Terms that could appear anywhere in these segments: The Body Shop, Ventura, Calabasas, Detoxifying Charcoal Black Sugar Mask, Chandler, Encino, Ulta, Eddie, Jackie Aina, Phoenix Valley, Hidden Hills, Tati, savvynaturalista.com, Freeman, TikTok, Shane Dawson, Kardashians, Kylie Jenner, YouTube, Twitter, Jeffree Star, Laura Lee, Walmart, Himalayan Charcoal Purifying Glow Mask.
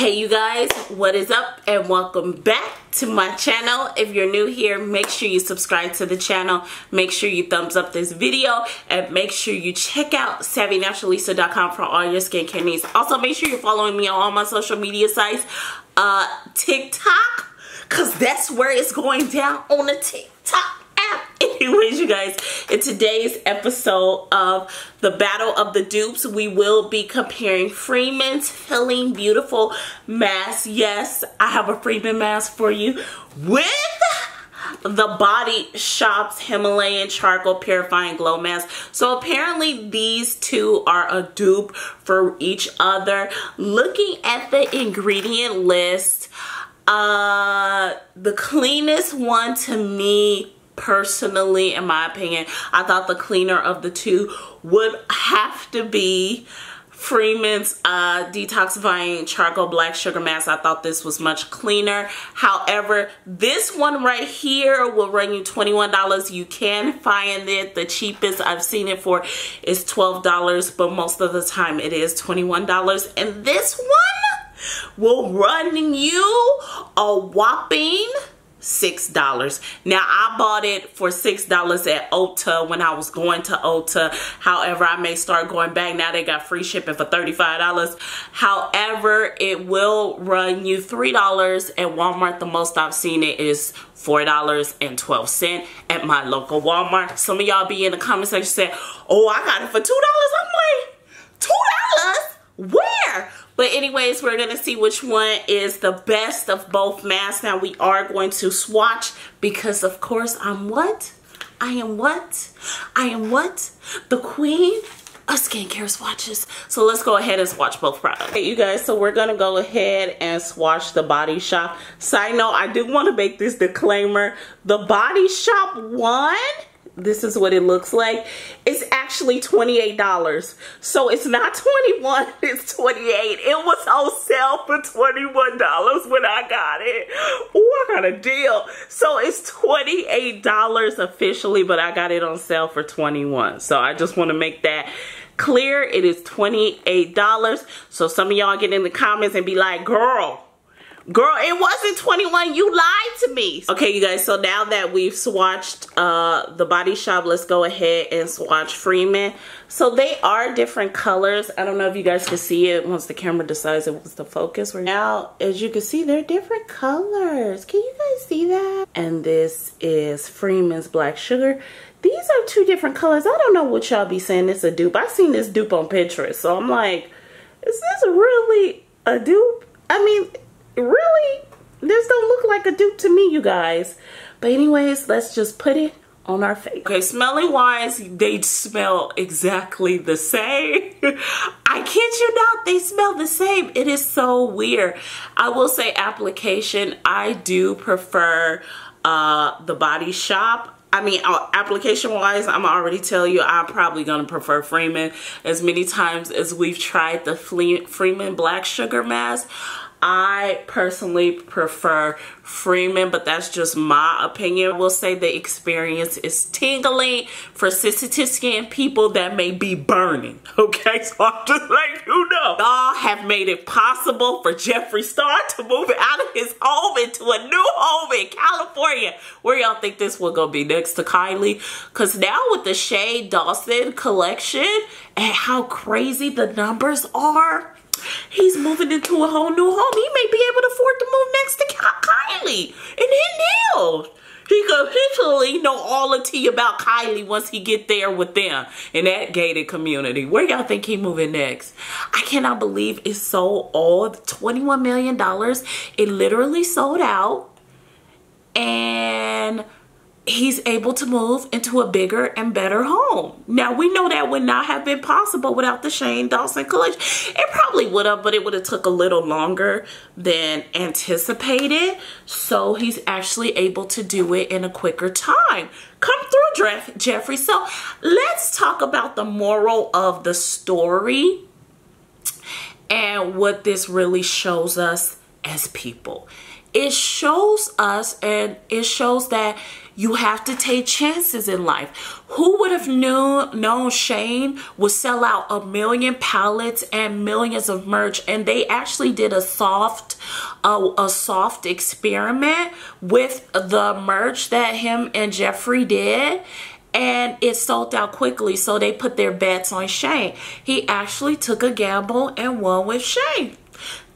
Hey you guys, what is up and welcome back to my channel. If you're new here, make sure you subscribe to the channel, make sure you thumbs up this video, and make sure you check out savvynaturalista.com for all your skincare needs. Also make sure you're following me on all my social media sites, TikTok, because that's where it's going down, on the TikTok app. Anyways you guys, in today's episode of The Battle of the Dupes, we will be comparing Freeman's Healing Beautiful mask. Yes, I have a Freeman mask for you with The Body Shop's Himalayan Charcoal Purifying Glow Mask. So apparently these two are a dupe for each other. Looking at the ingredient list, the cleanest one to me, personally, in my opinion, I thought the cleaner of the two would have to be Freeman's Detoxifying Charcoal Black Sugar Mask. I thought this was much cleaner. However, this one right here will run you $21. You can find it. The cheapest I've seen it for is $12, but most of the time it is $21. And this one will run you a whopping $6. Now I bought it for $6 at Ulta when I was going to Ulta. However, I may start going back now. They got free shipping for $35. However, it will run you $3 at Walmart. The most I've seen it is $4.12 at my local Walmart. Some of y'all be in the comment section saying, "Oh, I got it for $2." I'm like, $2? Where? But anyways, we're going to see which one is the best of both masks. Now we are going to swatch because, of course, I am what? The queen of skincare swatches. So let's go ahead and swatch both products. Okay, you guys, so we're going to go ahead and swatch The Body Shop. Side note, I do want to make this disclaimer. The Body Shop one, this is what it looks like. It's actually $28. So it's not 21, it's 28. It was on sale for $21 when I got it. Oh, I got a deal. So it's $28 officially, but I got it on sale for $21. So I just want to make that clear. It is $28. So some of y'all get in the comments and be like, girl, it wasn't 21. You lied to me. Okay, you guys, so now that we've swatched The Body Shop, let's go ahead and swatch Freeman. So they are different colors. I don't know if you guys can see it once the camera decides it wants to focus. Right now, as you can see, they're different colors. Can you guys see that? And this is Freeman's Black Sugar. These are two different colors. I don't know what y'all be saying. It's a dupe. I've seen this dupe on Pinterest. So I'm like, is this really a dupe? I mean, really, this don't look like a dupe to me, you guys. But anyways, let's just put it on our face. Okay, smelling wise, they smell exactly the same. I kid you not, they smell the same. It is so weird. I will say application, I do prefer The Body Shop. I mean, application wise, I'm already tell you, I'm probably going to prefer Freeman. As many times as we've tried the Freeman Black Sugar Mask, I personally prefer Freeman, but that's just my opinion. I will say the experience is tingling for sensitive skin people that may be burning. Okay, so I'm just like, you know. Y'all have made it possible for Jeffree Star to move out of his home into a new home in California. Where y'all think this will go be next to Kylie? Because now with the Shane Dawson collection and how crazy the numbers are, he's moving into a whole new home. He may be able to afford to move next to Kylie in Hidden Hills. He could officially know all the tea about Kylie once he get there with them in that gated community. Where y'all think he moving next? I cannot believe it sold all. $21 million. It literally sold out. And he's able to move into a bigger and better home. Now, we know that would not have been possible without the Shane Dawson collection. It probably would have, but it would have took a little longer than anticipated. So he's actually able to do it in a quicker time. Come through, Jeffree. So let's talk about the moral of the story and what this really shows us as people. It shows us, and it shows that you have to take chances in life. Who would have known Shane would sell out 1 million pallets and millions of merch? And they actually did a soft experiment with the merch that him and Jeffree did, and it sold out quickly. So they put their bets on Shane. He actually took a gamble and won with Shane.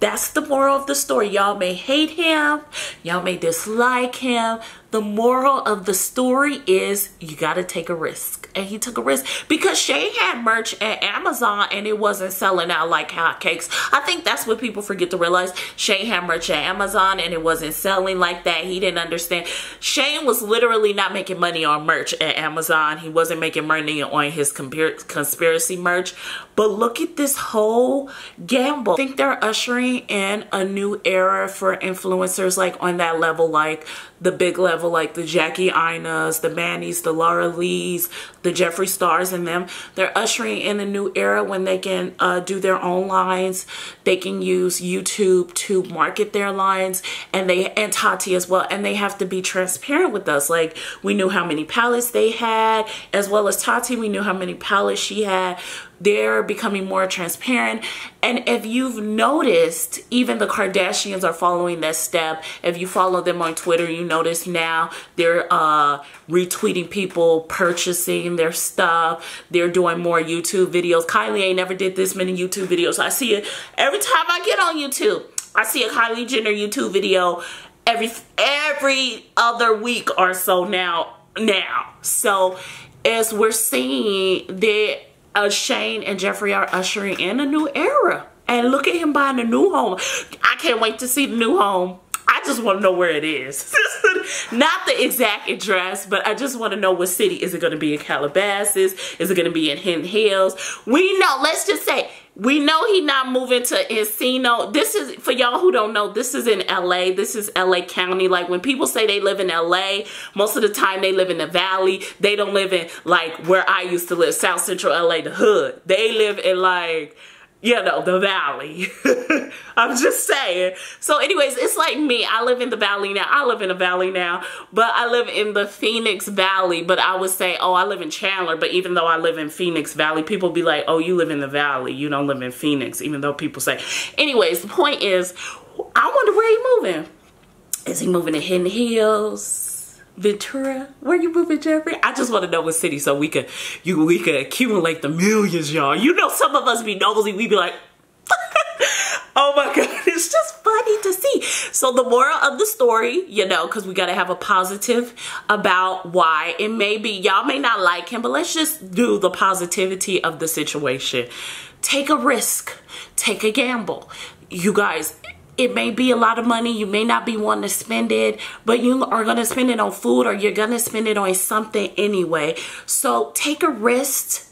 That's the moral of the story. Y'all may hate him, y'all may dislike him. The moral of the story is you gotta take a risk. And he took a risk because Shane had merch at Amazon and it wasn't selling out like hotcakes. I think that's what people forget to realize. Shane had merch at Amazon and it wasn't selling like that. He didn't understand. Shane was literally not making money on merch at Amazon. He wasn't making money on his conspiracy merch. But look at this whole gamble. I think they're ushering in a new era for influencers, like on that level, like the big level, like the Jackie Ainas, the Mannys, the Laura Lees, the Jeffree Stars and them. They're ushering in a new era when they can do their own lines. They can use YouTube to market their lines, and Tati as well. And they have to be transparent with us. Like, we knew how many palettes they had, as well as Tati. We knew how many palettes she had. They're becoming more transparent. And if you've noticed, even the Kardashians are following that step. If you follow them on Twitter, you notice now they're retweeting people purchasing their stuff. They're doing more YouTube videos. Kylie ain't never did this many YouTube videos. I see it every time I get on YouTube. I see a Kylie Jenner YouTube video every other week or so now. So as we're seeing that, Shane and Jeffree are ushering in a new era. And look at him buying a new home. I can't wait to see the new home. I just want to know where it is. Not the exact address, but I just want to know what city. Is it going to be in Calabasas? Is it going to be in Hidden Hills? We know, let's just say, we know he's not moving to Encino. This is, for y'all who don't know, this is in LA. This is LA County. Like, when people say they live in LA, most of the time they live in the valley. They don't live in, like, where I used to live, South Central LA, the hood. They live in, like, you know, the valley. I'm just saying. So anyways, it's like me. I live in the valley now. I live in the valley now, but I live in the Phoenix Valley. But I would say, oh, I live in Chandler. But even though I live in Phoenix Valley, people be like, oh, you live in the valley. You don't live in Phoenix, even though people say. Anyways, the point is, I wonder where he's moving. Is he moving to Hidden Hills? Ventura? Where you moving, Jeffree? I just want to know what city so we could accumulate the millions, y'all. You know, some of us be nosy. We be like, oh my God, it's just funny to see. So the moral of the story, you know, because we got to have a positive about why. And maybe y'all may not like him, but let's just do the positivity of the situation. Take a risk. Take a gamble. You guys, it may be a lot of money. You may not be wanting to spend it, but you are going to spend it on food, or you're going to spend it on something anyway. So take a risk.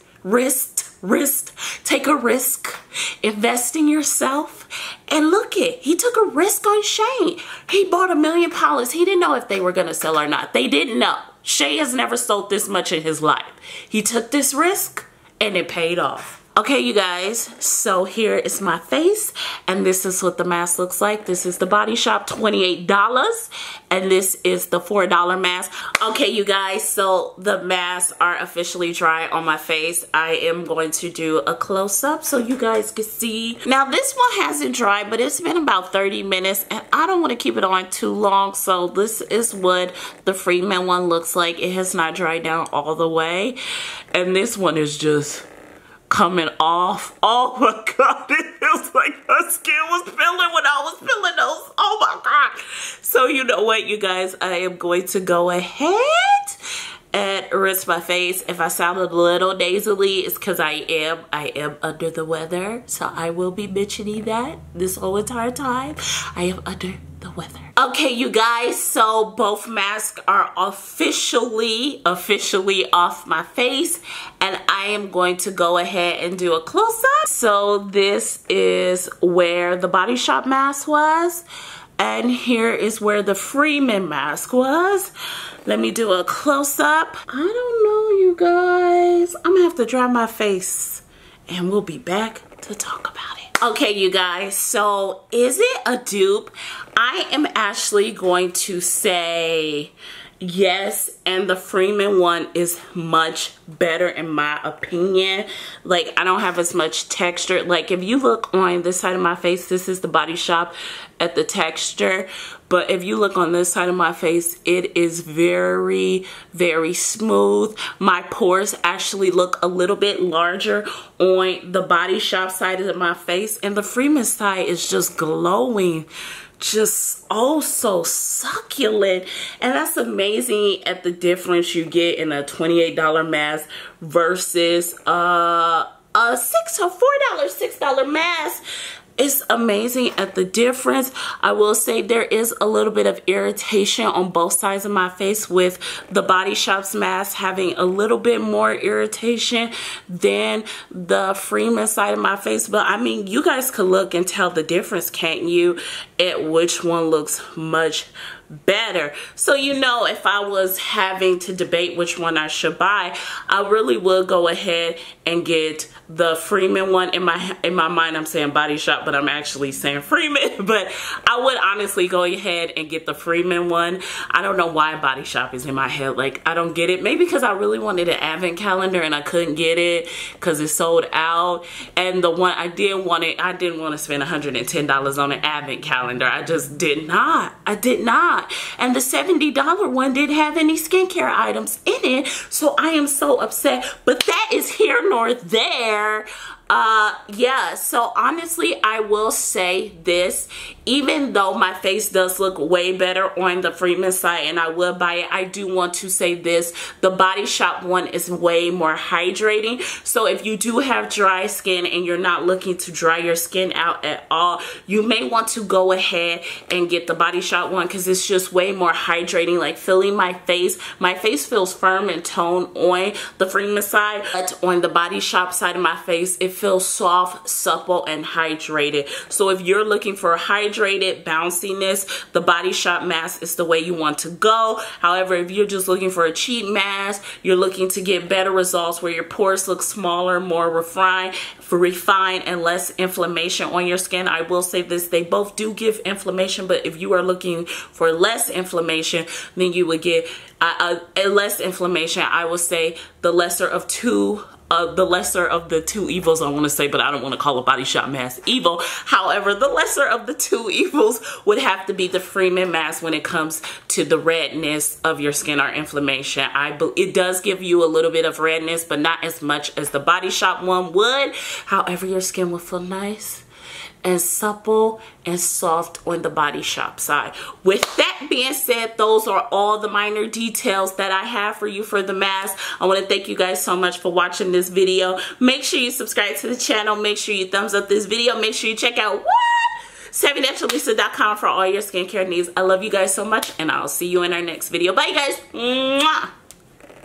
Take a risk. Invest in yourself. And look it, he took a risk on Shane. He bought 1 million pallets. He didn't know if they were going to sell or not. They didn't know. Shane has never sold this much in his life. He took this risk and it paid off. Okay, you guys, so here is my face, and this is what the mask looks like. This is the Body Shop, $28, and this is the $4 mask. Okay, you guys, so the masks are officially dry on my face. I am going to do a close-up so you guys can see. Now, this one hasn't dried, but it's been about 30 minutes, and I don't want to keep it on too long, so this is what the Freeman one looks like. It has not dried down all the way, and this one is just coming off. Oh my God, it feels like my skin was peeling when I was peeling those. Oh my God. So you know what, you guys, I am going to go ahead and rinse my face. If I sound a little nasally, it's because I am under the weather. So I will be mentioning that this whole entire time. I am under the weather. Okay, you guys, so both masks are officially off my face, and I am going to go ahead and do a close-up. So this is where the Body Shop mask was, and here is where the Freeman mask was. Let me do a close-up. I don't know, you guys. I'm gonna have to dry my face, and we'll be back to talk about it. Okay, you guys, so is it a dupe? I am actually going to say yes, and the Freeman one is much better in my opinion. Like, I don't have as much texture. Like, if you look on this side of my face, this is the Body Shop at the texture. But if you look on this side of my face, it is very, very smooth. My pores actually look a little bit larger on the Body Shop side of my face. And the Freeman side is just glowing. Just oh so succulent. And that's amazing at the difference you get in a $28 mask versus $6 mask. It's amazing at the difference. I will say there is a little bit of irritation on both sides of my face, with the Body Shop's mask having a little bit more irritation than the Freeman side of my face. But I mean, you guys could look and tell the difference, can't you, at which one looks much better. So, you know, if I was having to debate which one I should buy, I really would go ahead and get the Freeman one. In my mind, I'm saying Body Shop, but I'm actually saying Freeman. But I would honestly go ahead and get the Freeman one. I don't know why Body Shop is in my head. Like, I don't get it. Maybe because I really wanted an advent calendar and I couldn't get it because it sold out. And the one I did want it, I didn't want to spend $110 on an advent calendar. I just did not. I did not. And the $70 one didn't have any skincare items in it, so I am so upset. But that is here nor there. Yeah, so honestly, I will say this, even though my face does look way better on the Freeman side and I would buy it, I do want to say this, the Body Shop one is way more hydrating. So if you do have dry skin and you're not looking to dry your skin out at all, you may want to go ahead and get the Body Shop one because it's just way more hydrating, like filling my face. My face feels firm and toned on the Freeman side, but on the Body Shop side of my face, it feels soft, supple, and hydrated. So if you're looking for hydrated bounciness, the Body Shop mask is the way you want to go. However, if you're just looking for a cheap mask, you're looking to get better results where your pores look smaller, more refined, and less inflammation on your skin. I will say this, they both do give inflammation, but if you are looking for less inflammation, then you would get less inflammation. I will say the lesser of two evils, I want to say, but I don't want to call a Body Shop mask evil. However, the lesser of the two evils would have to be the Freeman mask when it comes to the redness of your skin or inflammation. It does give you a little bit of redness, but not as much as the Body Shop one would. However, your skin will feel nice and supple and soft on the Body Shop side. With that being said, those are all the minor details that I have for you for the mask. I want to thank you guys so much for watching this video. Make sure you subscribe to the channel. Make sure you thumbs up this video. Make sure you check out savvynaturalista.com for all your skincare needs. I love you guys so much, and I'll see you in our next video. Bye, you guys. Mwah.